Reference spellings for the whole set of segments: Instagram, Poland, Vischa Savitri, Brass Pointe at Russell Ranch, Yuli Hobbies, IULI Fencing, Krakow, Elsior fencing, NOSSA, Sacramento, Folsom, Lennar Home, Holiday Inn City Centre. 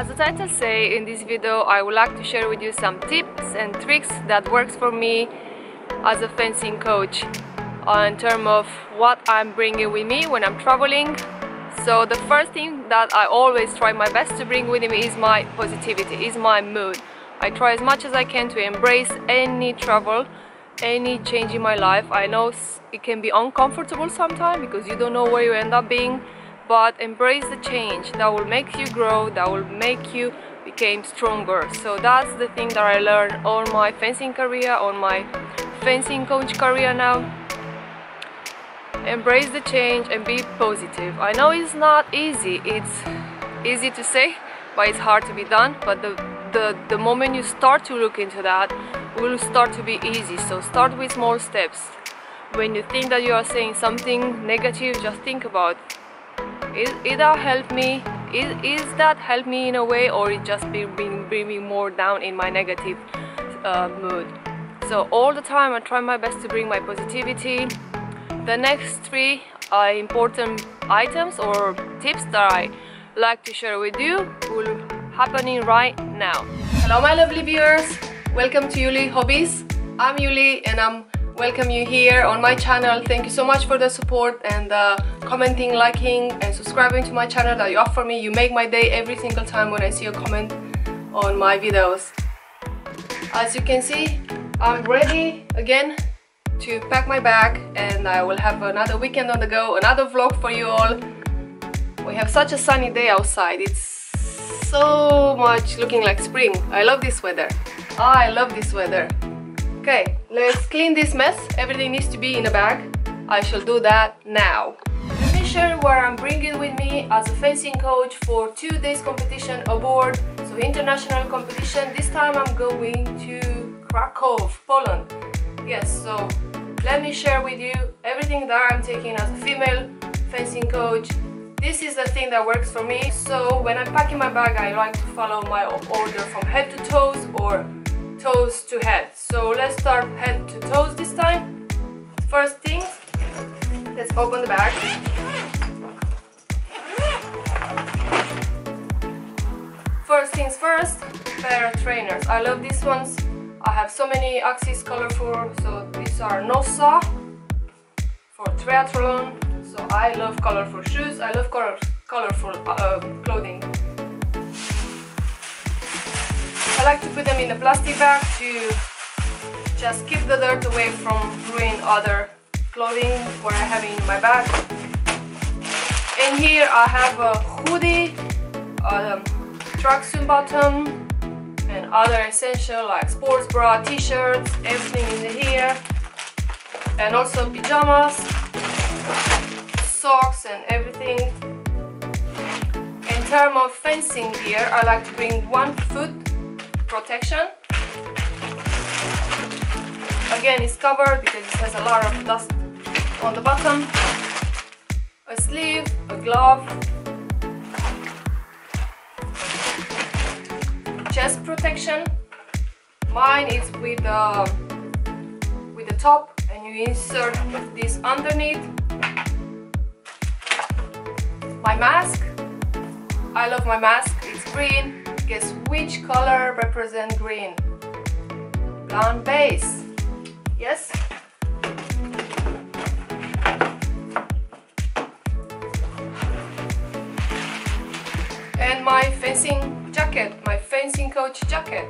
As the title says, in this video I would like to share with you some tips and tricks that works for me as a fencing coach in terms of what I'm bringing with me when I'm traveling. So the first thing that I always try my best to bring with me is my positivity, is my mood. I try as much as I can to embrace any travel, any change in my life. I know it can be uncomfortable sometimes because you don't know where you end up being, but embrace the change. That will make you grow, that will make you become stronger. So that's the thing that I learned on my fencing career, on my fencing coach career now. Embrace the change and be positive. I know it's not easy, it's easy to say, but it's hard to be done. But the moment you start to look into that, it will start to be easy. So start with small steps. When you think that you are saying something negative, just think about, is that help me? Is that help me in a way, or it just bring me more down in my negative mood? So all the time I try my best to bring my positivity. The next three important items or tips that I like to share with you will happening right now. Hello my lovely viewers, welcome to Yuli Hobbies. I'm Yuli and I'm welcome you here on my channel. Thank you so much for the support and commenting, liking and subscribing to my channel that you offer me. You make my day every single time when I see a comment on my videos. As you can see, I'm ready again to pack my bag and I will have another weekend on the go, another vlog for you all. We have such a sunny day outside, it's so much looking like spring. I love this weather, I love this weather. Okay, let's clean this mess. Everything needs to be in a bag. I shall do that now. Let me share what I'm bringing with me as a fencing coach for 2 days competition abroad, so international competition. This time I'm going to Krakow, Poland. Yes, so let me share with you everything that I'm taking as a female fencing coach. This is the thing that works for me. So when I'm packing my bag, I like to follow my order from head to toes or toes to head. So let's start head to toes this time. First thing, let's open the bag. First things first, pair of trainers. I love these ones. I have so many axes, colorful. So these are NOSSA for triathlon. So I love colorful shoes, I love colorful clothing. I like to put them in a plastic bag to just keep the dirt away from ruining other clothing what I have in my bag. In here I have a hoodie, a tracksuit bottom and other essential like sports bra, t-shirts, everything in here, and also pajamas, socks and everything. In terms of fencing gear, I like to bring 1 foot protection. Again, it's covered because it has a lot of dust on the bottom. A sleeve, a glove, chest protection. Mine is with the top, and you insert this underneath. My mask, I love my mask, it's green. Guess which color represents green? Blonde base, yes? And my fencing jacket, my fencing coach jacket.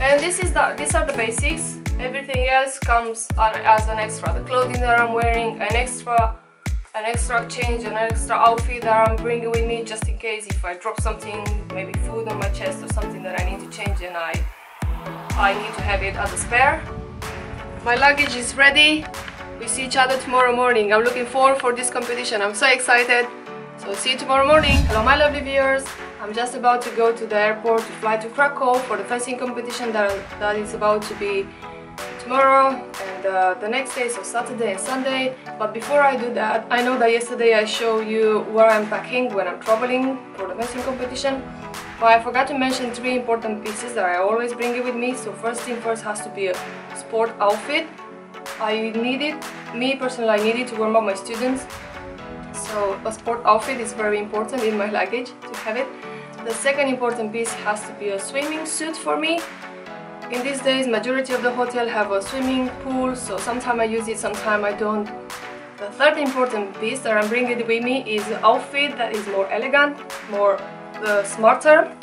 And these are the basics. Everything else comes as an extra. The clothing that I'm wearing, an extra change, an extra outfit that I'm bringing with me just in case if I drop something, maybe food on my chest or something that I need to change, and I need to have it as a spare. My luggage is ready. We see each other tomorrow morning. I'm looking forward for this competition. I'm so excited. So see you tomorrow morning. Hello my lovely viewers. I'm just about to go to the airport to fly to Krakow for the fencing competition that is about to be tomorrow and the next day, so Saturday and Sunday. But before I do that, I know that yesterday I show you where I'm packing when I'm traveling for the fencing competition, but I forgot to mention 3 important pieces that I always bring it with me. So first thing first has to be a sport outfit. I personally needed to warm up my students. So a sport outfit is very important in my luggage to have it. The second important piece has to be a swimming suit for me. In these days, majority of the hotel have a swimming pool, so sometimes I use it, sometimes I don't. The third important piece that I'm bringing with me is an outfit that is more elegant, more smarter.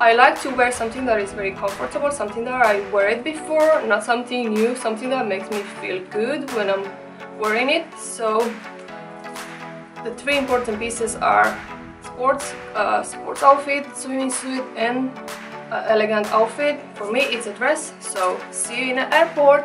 I like to wear something that is very comfortable, something that I wore it before, not something new, something that makes me feel good when I'm wearing it. So the three important pieces are sports outfit, swimming suit, and elegant outfit. For me, it's a dress. So see you in the airport.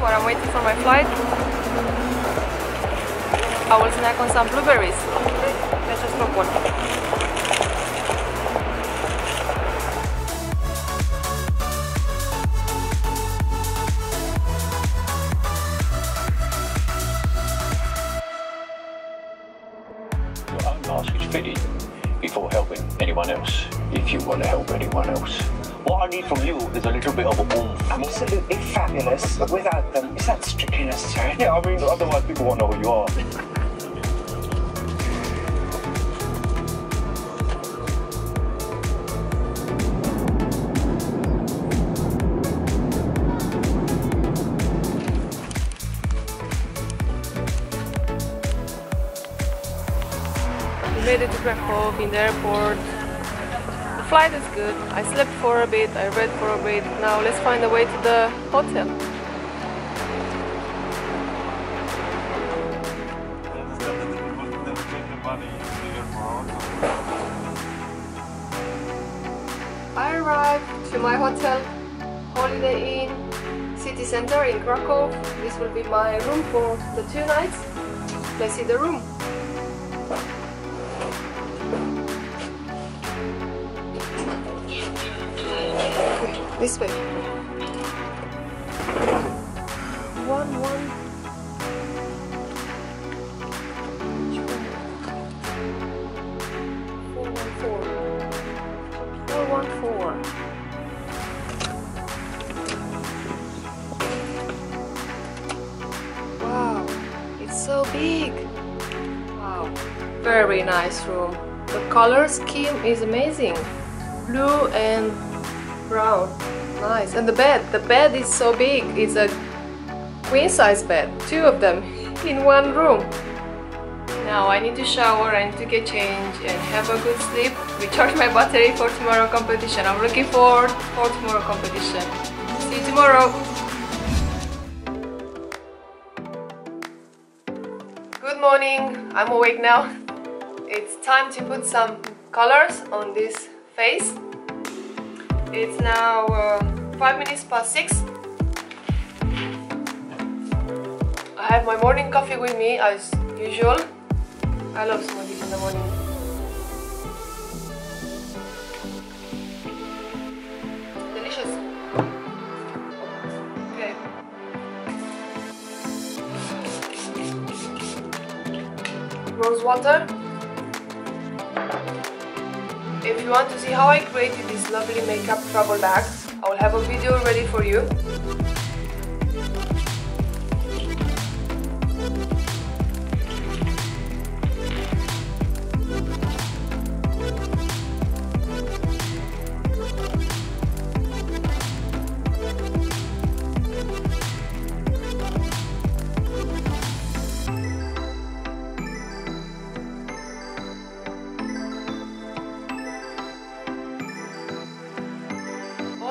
While I'm waiting for my flight, I will snack on some blueberries. Let's just drop one. Your own mask is fitted before helping anyone else, if you want to help anyone else. What I need from you is a little bit of a warmth. Absolutely fabulous. Without them, is that strictly necessary? Yeah, I mean, otherwise people won't know who you are. We made it to Krakow in the airport. The flight is good. I slept for a bit, I read for a bit. Now let's find a way to the hotel. I arrived to my hotel, Holiday Inn City Centre in Krakow. This will be my room for the 2 nights. Let's see the room. This way. 414. Wow, it's so big. Wow, very nice room. The color scheme is amazing. Blue and brown. Nice. And the bed is so big. It's a queen size bed, 2 of them in one room. Now I need to shower and to get changed and have a good sleep. Recharge my battery for tomorrow's competition. I'm looking forward for tomorrow's competition. See you tomorrow. Good morning. I'm awake now. It's time to put some colors on this face. It's now 5 minutes past 6. I have my morning coffee with me as usual. I love smoothies in the morning. Delicious. Okay. Rose water. If you want to see how I created this lovely makeup travel bag, I will have a video ready for you.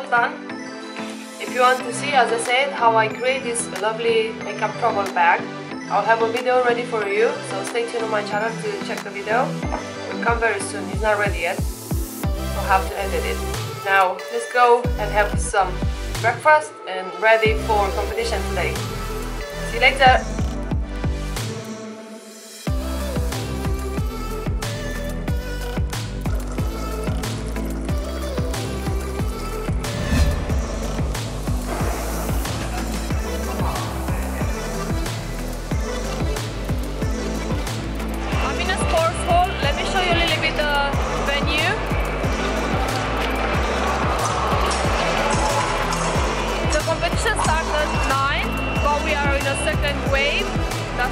Done. If you want to see, as I said, how I create this lovely makeup travel bag, I'll have a video ready for you, so stay tuned on my channel to check the video. It will come very soon, it's not ready yet, so I'll have to edit it. Now let's go and have some breakfast and ready for competition today. See you later.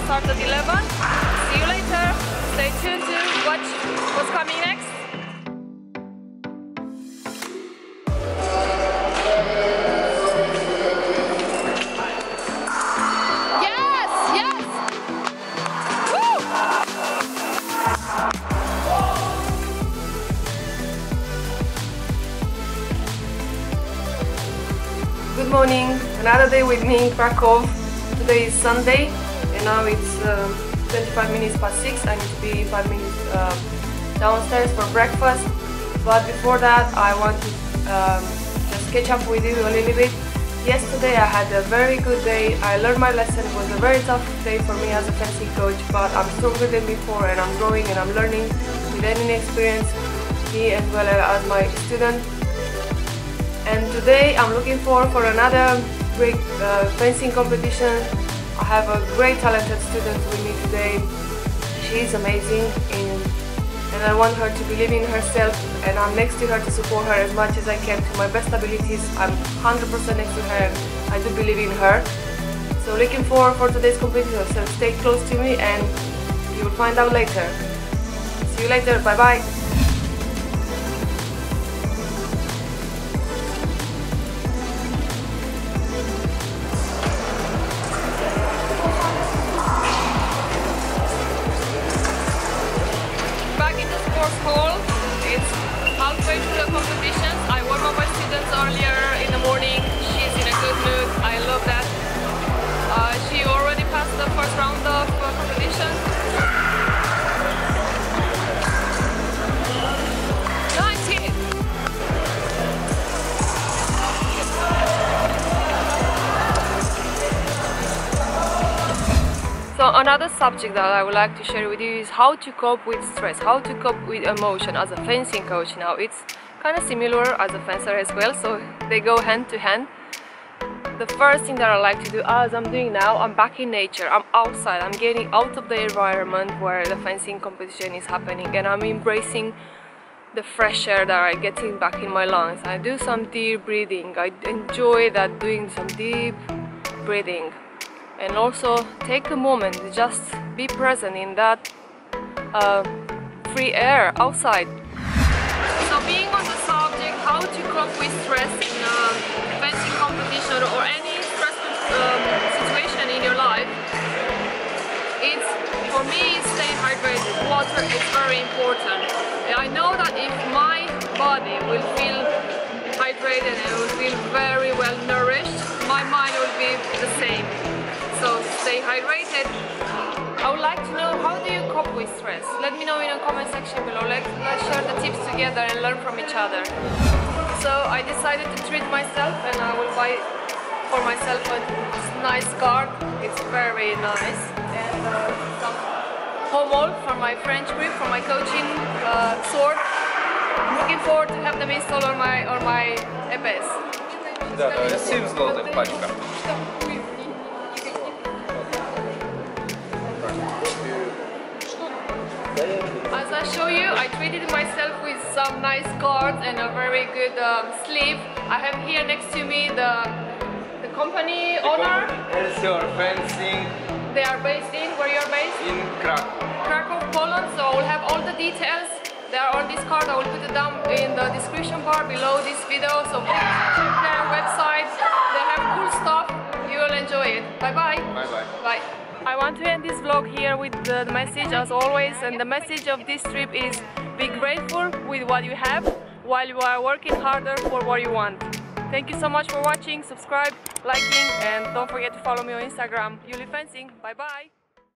Started 11. See you later. Stay tuned to watch what's coming next. Yes, yes. Woo! Good morning. Another day with me in Krakow. Today is Sunday. Now it's 25 minutes past 6, I need to be 5 minutes downstairs for breakfast. But before that I want to just catch up with you a little bit. Yesterday I had a very good day, I learned my lesson. It was a very tough day for me as a fencing coach, but I'm stronger than before and I'm growing and I'm learning with any experience, me as well as my student. And today I'm looking forward for another great fencing competition. I have a great talented student with me today. She is amazing and I want her to believe in herself, and I'm next to her to support her as much as I can to my best abilities. I'm 100% next to her and I do believe in her. So looking forward for today's competition, so stay close to me and you will find out later. See you later, bye bye! Another subject that I would like to share with you is how to cope with stress, how to cope with emotion as a fencing coach. Now it's kind of similar as a fencer as well, so they go hand to hand. The first thing that I like to do, as I'm doing now, I'm back in nature, I'm outside, I'm getting out of the environment where the fencing competition is happening, and I'm embracing the fresh air that I'm getting back in my lungs. I do some deep breathing, I enjoy that, doing some deep breathing. And also take a moment, just be present in that free air outside. So being on the subject, how to cope with stress in a fencing competition or any stressful situation in your life, it's, for me, stay hydrated. Water is very important. And I know that if my body will feel hydrated and will feel very well nourished, my mind will be the same. So stay hydrated. I would like to know, how do you cope with stress? Let me know in the comment section below. Let's share the tips together and learn from each other. So I decided to treat myself, and I will buy for myself a nice scarf. It's very nice. And some pommel for my French grip, for my coaching sword. Looking forward to have them installed on my epes. As I show you, I treated myself with some nice guards and a very good sleeve. I have here next to me the company owner. Elsior Fencing. They are based in, where you are based? In Krakow. Krakow, Poland. So I will have all the details. They are on this card. I will put it down in the description bar below this video. So please check their website. They have cool stuff. You will enjoy it. Bye bye. Bye bye. Bye. I want to end this vlog here with the message as always, and the message of this trip is be grateful with what you have while you are working harder for what you want. Thank you so much for watching, subscribe, liking, and don't forget to follow me on Instagram, IULI Fencing. Bye bye!